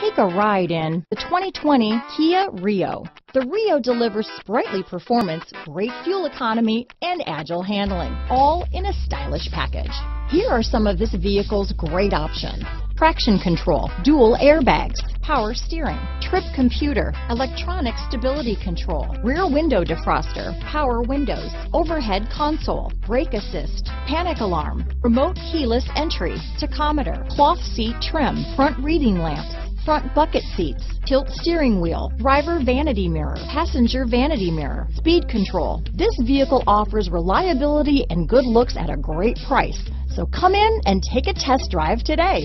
Take a ride in the 2020 Kia Rio. The Rio delivers sprightly performance, great fuel economy, and agile handling, all in a stylish package. Here are some of this vehicle's great options: traction control, dual airbags, power steering, trip computer, electronic stability control, rear window defroster, power windows, overhead console, brake assist, panic alarm, remote keyless entry, tachometer, cloth seat trim, front reading lamps, front bucket seats, tilt steering wheel, driver vanity mirror, passenger vanity mirror, speed control. This vehicle offers reliability and good looks at a great price. So come in and take a test drive today.